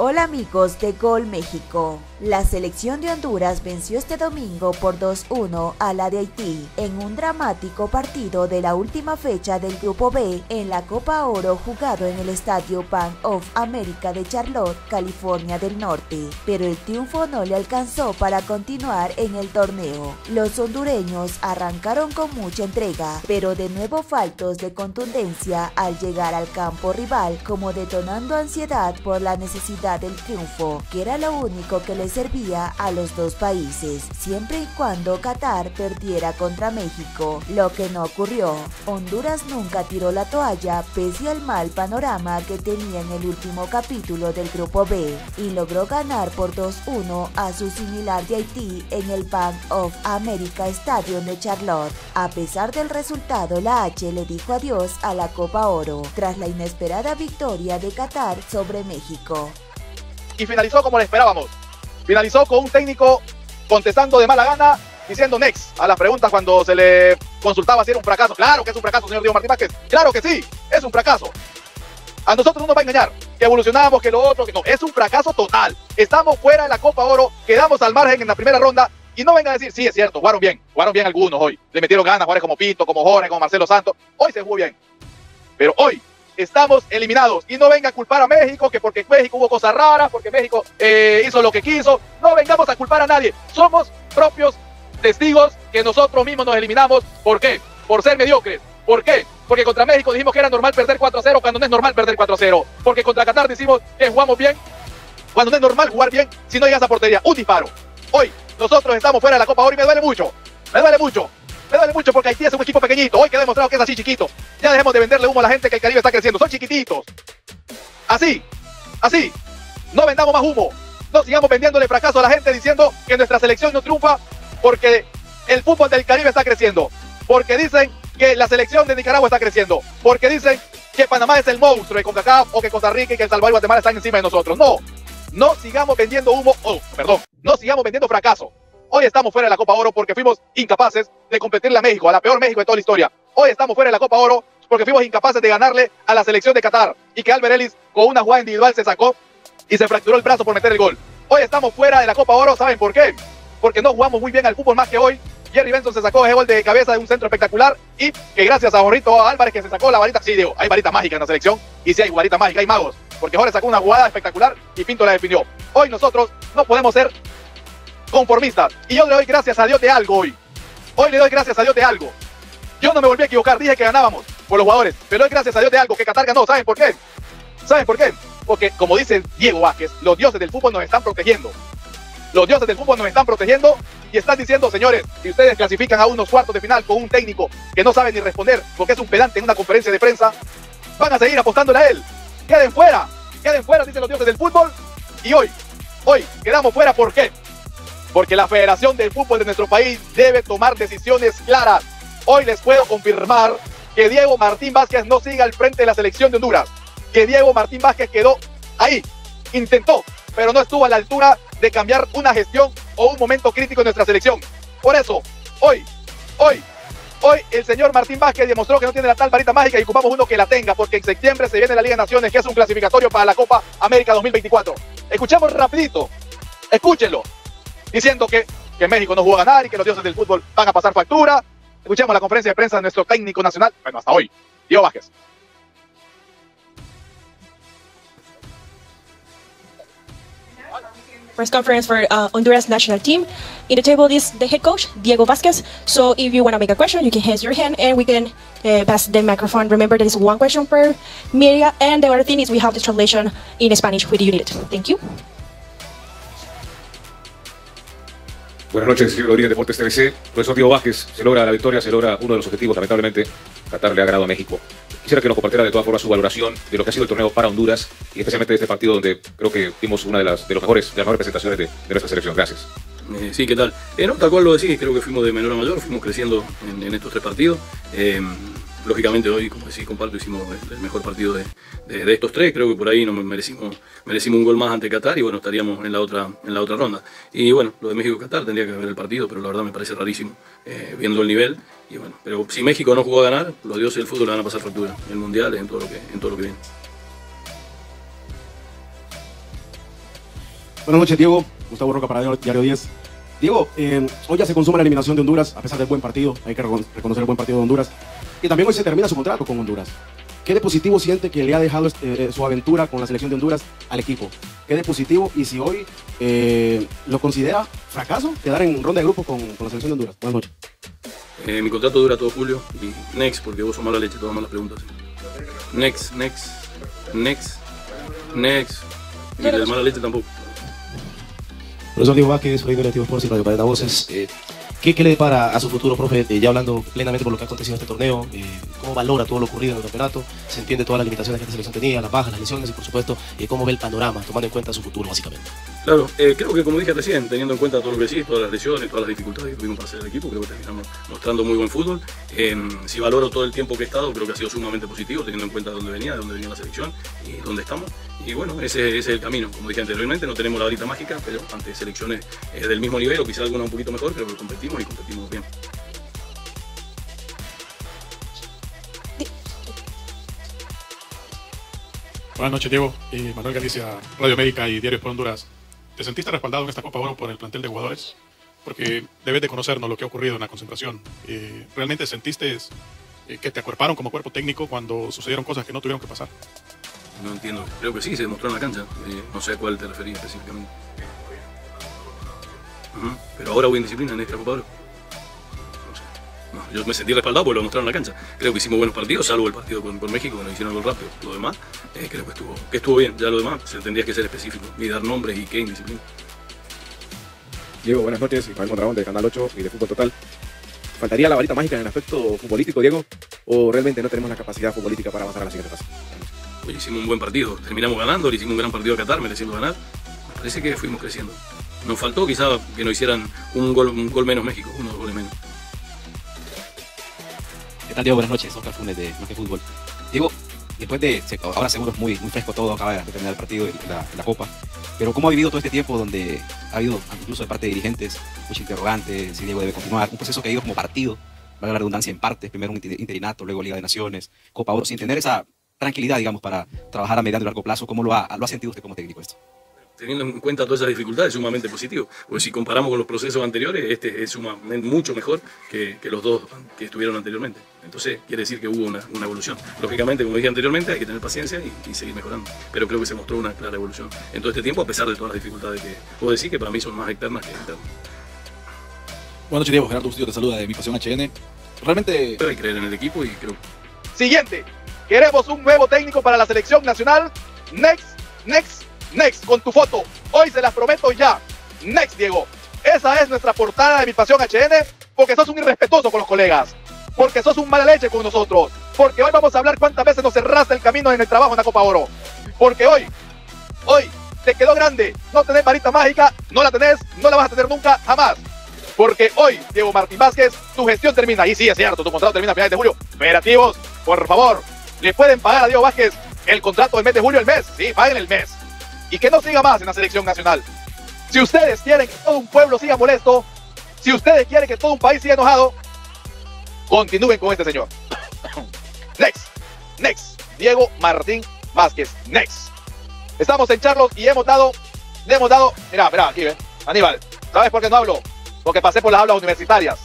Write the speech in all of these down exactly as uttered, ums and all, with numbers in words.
Hola amigos de Gol México. La selección de Honduras venció este domingo por dos uno a la de Haití en un dramático partido de la última fecha del Grupo B en la Copa Oro jugado en el estadio Bank of America de Charlotte, California del Norte, pero el triunfo no le alcanzó para continuar en el torneo. Los hondureños arrancaron con mucha entrega, pero de nuevo faltos de contundencia al llegar al campo rival, como detonando ansiedad por la necesidad del triunfo, que era lo único que le servía a los dos países, siempre y cuando Qatar perdiera contra México, lo que no ocurrió. Honduras nunca tiró la toalla pese al mal panorama que tenía en el último capítulo del Grupo B, y logró ganar por dos uno a su similar de Haití en el Bank of America Stadium de Charlotte. A pesar del resultado, la H le dijo adiós a la Copa Oro, tras la inesperada victoria de Qatar sobre México. Y finalizó como le esperábamos. Finalizó con un técnico contestando de mala gana, diciendo next a las preguntas cuando se le consultaba si era un fracaso. Claro que es un fracaso, señor Diego Martín Vázquez. Claro que sí, es un fracaso. A nosotros no nos va a engañar que evolucionamos, que lo otro, que no. Es un fracaso total. Estamos fuera de la Copa Oro, quedamos al margen en la primera ronda. Y no vengan a decir, sí, es cierto, jugaron bien. Jugaron bien algunos hoy. Le metieron ganas, jugadores como Pinto, como Jorge, como Marcelo Santos. Hoy se jugó bien. Pero hoy estamos eliminados. Y no venga a culpar a México, que porque México hubo cosas raras, porque México eh, hizo lo que quiso. No vengamos a culpar a nadie. Somos propios testigos que nosotros mismos nos eliminamos. ¿Por qué? Por ser mediocres. ¿Por qué? Porque contra México dijimos que era normal perder cuatro a cero cuando no es normal perder cuatro a cero. Porque contra Qatar decimos que jugamos bien cuando no es normal jugar bien si no llegas a portería. Un disparo. Hoy nosotros estamos fuera de la Copa Oro y me duele mucho. Me duele mucho. Me duele mucho porque Haití es un equipo pequeñito. Hoy que ha demostrado que es así chiquito. Ya dejemos de venderle humo a la gente que el Caribe está creciendo. Son chiquititos. Así. Así. No vendamos más humo. No sigamos vendiéndole fracaso a la gente diciendo que nuestra selección no triunfa porque el fútbol del Caribe está creciendo. Porque dicen que la selección de Nicaragua está creciendo. Porque dicen que Panamá es el monstruo de CONCACAF o que Costa Rica y que El Salvador y Guatemala están encima de nosotros. No. No sigamos vendiendo humo. Oh, perdón. No sigamos vendiendo fracaso. Hoy estamos fuera de la Copa Oro porque fuimos incapaces de competirle a México, a la peor México de toda la historia. Hoy estamos fuera de la Copa Oro porque fuimos incapaces de ganarle a la selección de Qatar y que Álvaro Ellis con una jugada individual se sacó y se fracturó el brazo por meter el gol. Hoy estamos fuera de la Copa Oro, ¿saben por qué? Porque no jugamos muy bien al fútbol más que hoy. Jerry Benson se sacó ese gol de cabeza de un centro espectacular y que gracias a Borrito Álvarez que se sacó la varita, sí, digo, hay varita mágica en la selección y sí hay varita mágica, hay magos, porque Jorge sacó una jugada espectacular y Pinto la definió. Hoy nosotros no podemos ser conformistas. Y yo le doy gracias a Dios de algo hoy. Hoy le doy gracias a Dios de algo. Yo no me volví a equivocar, dije que ganábamos por los jugadores. Pero le doy gracias a Dios de algo, que Qatar ganó. ¿Saben por qué? ¿Saben por qué? Porque, como dice Diego Vázquez, los dioses del fútbol nos están protegiendo. Los dioses del fútbol nos están protegiendo y están diciendo, señores, si ustedes clasifican a unos cuartos de final con un técnico que no sabe ni responder porque es un pedante en una conferencia de prensa, van a seguir apostándole a él. Queden fuera, queden fuera, dicen los dioses del fútbol. Y hoy, hoy quedamos fuera, ¿por qué? Porque la Federación del Fútbol de nuestro país debe tomar decisiones claras. Hoy les puedo confirmar que Diego Martín Vázquez no sigue al frente de la selección de Honduras. Que Diego Martín Vázquez quedó ahí, intentó, pero no estuvo a la altura de cambiar una gestión o un momento crítico en nuestra selección. Por eso, hoy, hoy, hoy el señor Martín Vázquez demostró que no tiene la tal varita mágica y ocupamos uno que la tenga, porque en septiembre se viene la Liga de Naciones, que es un clasificatorio para la Copa América dos mil veinticuatro. Escuchemos rapidito, escúchenlo. Diciendo que, que México no jugó a ganar y que los dioses del fútbol van a pasar factura. Escuchemos la conferencia de prensa de nuestro técnico nacional, bueno, hasta hoy, Diego Vázquez. Press conference for uh, Honduras national team. In the table is the head coach, Diego Vázquez. So if you want to make a question, you can raise your hand and we can uh, pass the microphone. Remember, there is one question per media. And the other thing is we have the translation in Spanish with the unit. Thank you. Buenas noches, señor de Deportes T V C. Profesor Diego Vázquez, se logra la victoria, se logra uno de los objetivos, lamentablemente, Qatar le ha ganado a México. Quisiera que nos compartiera de todas formas su valoración de lo que ha sido el torneo para Honduras y especialmente de este partido donde creo que vimos una de las, de los mejores, de las mejores presentaciones de, de nuestra selección. Gracias. Eh, sí, ¿qué tal? Eh, no, tal cual lo decís, creo que fuimos de menor a mayor, fuimos creciendo en, en estos tres partidos. Eh, Lógicamente hoy, como sí comparto, hicimos el mejor partido de, de, de estos tres. Creo que por ahí nos merecimos, merecimos un gol más ante Qatar y bueno, estaríamos en la otra, en la otra ronda. Y bueno, lo de México-Qatar tendría que ver el partido, pero la verdad me parece rarísimo eh, viendo el nivel. Y bueno, pero si México no jugó a ganar, los dioses del fútbol le van a pasar factura en el Mundial, en todo lo que, en todo lo que viene. Buenas noches, Diego. Gustavo Roca para Diario diez. Diego, eh, hoy ya se consuma la eliminación de Honduras, a pesar del buen partido. Hay que reconocer el buen partido de Honduras. Y también hoy se termina su contrato con Honduras. ¿Qué de positivo siente que le ha dejado eh, su aventura con la selección de Honduras al equipo? ¿Qué de positivo? Y si hoy eh, lo considera fracaso, quedar en ronda de grupos con, con la selección de Honduras. Buenas noches. Eh, mi contrato dura todo julio. Y next, porque vos sos mala leche, todas malas preguntas. Next, next, next, next. Y de mala leche tampoco. Profesor Diego Vázquez, soy de Radio Sports y Radio Pareda Voces. Eh, ¿qué, ¿Qué le depara a su futuro, profe? Eh, ya hablando plenamente por lo que ha acontecido en este torneo, eh, ¿cómo valora todo lo ocurrido en el campeonato? ¿Se entiende todas las limitaciones que esta selección tenía, las bajas, las lesiones y, por supuesto, eh, cómo ve el panorama, tomando en cuenta su futuro, básicamente? Claro, eh, creo que, como dije recién, teniendo en cuenta todo lo que sí, todas las lesiones, todas las dificultades que tuvimos para hacer el equipo, creo que terminamos mostrando muy buen fútbol. Eh, si valoro todo el tiempo que he estado, creo que ha sido sumamente positivo, teniendo en cuenta de dónde venía, de dónde venía la selección y dónde estamos. Y bueno, ese, ese es el camino. Como dije anteriormente, no tenemos la varita mágica, pero ante selecciones eh, del mismo nivel o quizás alguna un poquito mejor, creo que competimos y competimos bien. Buenas noches, Diego. Eh, Manuel Galicia, Radio América y Diario por Honduras. ¿Te sentiste respaldado en esta Copa Oro por el plantel de jugadores? Porque debes de conocernos lo que ha ocurrido en la concentración. Eh, ¿Realmente sentiste eh, que te acuerparon como cuerpo técnico cuando sucedieron cosas que no tuvieron que pasar? No entiendo, creo que sí, se demostró en la cancha. Eh, no sé a cuál te refería específicamente. Uh-huh. Pero ahora hubo indisciplina en esta Copa Oro. No sé. No, yo me sentí respaldado porque lo mostraron en la cancha. Creo que hicimos buenos partidos, salvo el partido con, con México, que nos hicieron gol rápido. Lo demás, eh, creo que estuvo, que estuvo bien. Ya lo demás, se tendría que ser específico y dar nombres y qué indisciplina. Diego, buenas noches. Ismael Mondragón de Canal ocho y de Fútbol Total. ¿Faltaría la varita mágica en el aspecto futbolístico, Diego? ¿O realmente no tenemos la capacidad futbolística para avanzar a la siguiente fase? Hicimos un buen partido, terminamos ganando, le hicimos un gran partido a Qatar, mereciendo ganar. Me parece que fuimos creciendo. Nos faltó quizá que nos hicieran un gol, un gol menos México, unos goles menos. ¿Qué tal, Diego? Buenas noches, Oscar Funes de Más Que Fútbol. Diego, después de, ahora seguro es muy, muy fresco todo, acaba de terminar el partido en la, en la Copa, pero ¿cómo ha vivido todo este tiempo donde ha habido, incluso de parte de dirigentes, muchos interrogantes, si Diego debe continuar, un proceso que ha ido como partido, valga la redundancia, en partes, primero un interinato, luego Liga de Naciones, Copa Oro, sin tener esa tranquilidad, digamos, para trabajar a mediano y largo plazo? ¿Cómo lo ha, lo ha sentido usted como técnico esto? Teniendo en cuenta todas esas dificultades, sumamente positivo. Porque si comparamos con los procesos anteriores, este es sumamente, mucho mejor que, que los dos que estuvieron anteriormente. Entonces, quiere decir que hubo una, una evolución. Lógicamente, como dije anteriormente, hay que tener paciencia y, y seguir mejorando. Pero creo que se mostró una clara evolución en todo este tiempo, a pesar de todas las dificultades que puedo decir que para mí son más externas que internas. Buenas noches, Diego. Gerardo Bustillo te saluda de Mi Pasión H N. Realmente... hay que creer en el equipo y creo... Siguiente. Queremos un nuevo técnico para la selección nacional. Next, next, next. Con tu foto. Hoy se las prometo ya. Next, Diego. Esa es nuestra portada de Mi Pasión H N. Porque sos un irrespetuoso con los colegas. Porque sos un mala leche con nosotros. Porque hoy vamos a hablar cuántas veces nos cerraste el camino en el trabajo en la Copa Oro. Porque hoy, hoy, te quedó grande. No tenés varita mágica. No la tenés. No la vas a tener nunca, jamás. Porque hoy, Diego Martín Vázquez, tu gestión termina. Y sí, es cierto. Tu contrato termina a finales de julio. Operativos, por favor. ¿Le pueden pagar a Diego Vázquez el contrato del mes de julio, el mes? Sí, paguen el mes. Y que no siga más en la selección nacional. Si ustedes quieren que todo un pueblo siga molesto, si ustedes quieren que todo un país siga enojado, continúen con este señor. Next, next, Diego Martín Vázquez, next. Estamos en Charlotte y hemos dado, le hemos dado, mirá, mirá, aquí ven, Aníbal, ¿sabes por qué no hablo? Porque pasé por las aulas universitarias.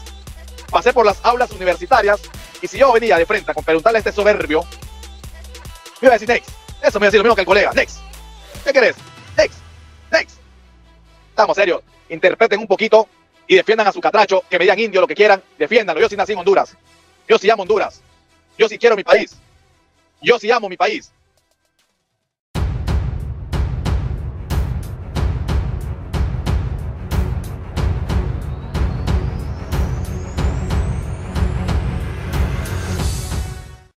Pasé por las aulas universitarias y si yo venía de frente a preguntarle a este soberbio, me iba a decir next. Eso me iba a decir lo mismo que el colega. Next. ¿Qué querés? Next. Next. Estamos serios. Interpreten un poquito y defiendan a su catracho. Que me digan indio, lo que quieran. Defiéndanlo. Yo sí nací en Honduras. Yo sí amo Honduras. Yo sí quiero mi país. Yo sí amo mi país.